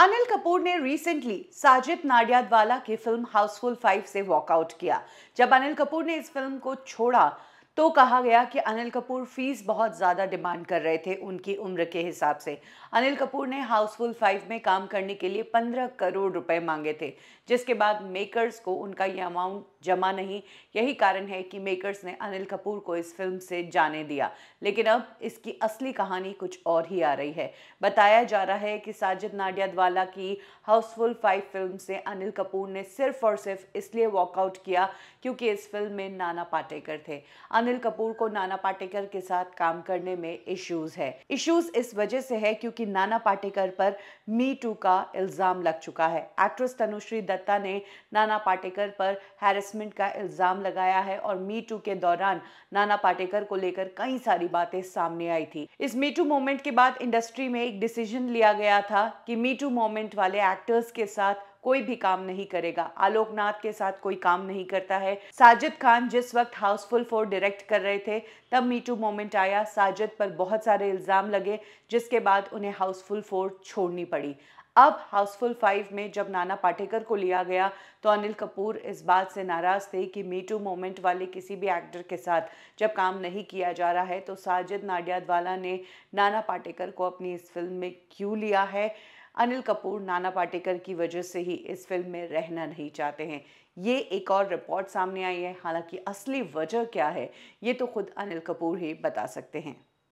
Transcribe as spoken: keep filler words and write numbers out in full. अनिल कपूर ने रिसेंटली साजिद नाडियाडवाला की film Housefull five से वॉकआउट किया। जब अनिल कपूर ने इस फिल्म को छोड़ा तो कहा गया कि अनिल कपूर फीस बहुत ज़्यादा डिमांड कर रहे थे उनकी उम्र के हिसाब से। अनिल कपूर ने हाउसफुल फाइव में काम करने के लिए पंद्रह करोड़ रुपए मांगे थे, जिसके बाद मेकर्स को उनका ये अमाउंट जमा नहीं। यही कारण है कि मेकर्स ने अनिल कपूर को इस फिल्म से जाने दिया, लेकिन अब इसकी असली कहानी कुछ और ही आ रही है। बताया जा रहा है कि साजिद नाडियाडवाला की हाउसफुल फाइव फिल्म से अनिल कपूर ने सिर्फ और सिर्फ इसलिए वॉकआउट किया क्योंकि इस फिल्म में नाना पाटेकर थे। अनिल कपूर को नाना पाटेकर के साथ काम करने में इश्यूज है। इश्यूज इस वजह से है क्योंकि नाना पाटेकर पर मी टू का इल्जाम लग चुका है। एक्ट्रेस तनुश्री दत्ता ने नाना पाटेकर पर हैरेसमेंट का इल्जाम लगाया है और मी टू के दौरान नाना पाटेकर को लेकर कई सारी बातें सामने आई थी। इस मी टू मोमेंट के बाद इंडस्ट्री में एक डिसीजन लिया गया था कि मी टू मोमेंट वाले एक्टर्स के साथ कोई भी काम नहीं करेगा। आलोकनाथ के साथ कोई काम नहीं करता है। साजिद खान जिस वक्त हाउसफुल फोर डायरेक्ट कर रहे थे तब मी टू मोमेंट आया। साजिद पर बहुत सारे इल्ज़ाम लगे, जिसके बाद उन्हें हाउसफुल फोर छोड़नी पड़ी। अब हाउसफुल फाइव में जब नाना पाटेकर को लिया गया तो अनिल कपूर इस बात से नाराज़ थे कि मी टू मोमेंट वाले किसी भी एक्टर के साथ जब काम नहीं किया जा रहा है तो साजिद नाडियाडवाला ने नाना पाटेकर को अपनी इस फिल्म में क्यों लिया है। अनिल कपूर नाना पाटेकर की वजह से ही इस फिल्म में रहना नहीं चाहते हैं, ये एक और रिपोर्ट सामने आई है। हालांकि असली वजह क्या है ये तो खुद अनिल कपूर ही बता सकते हैं।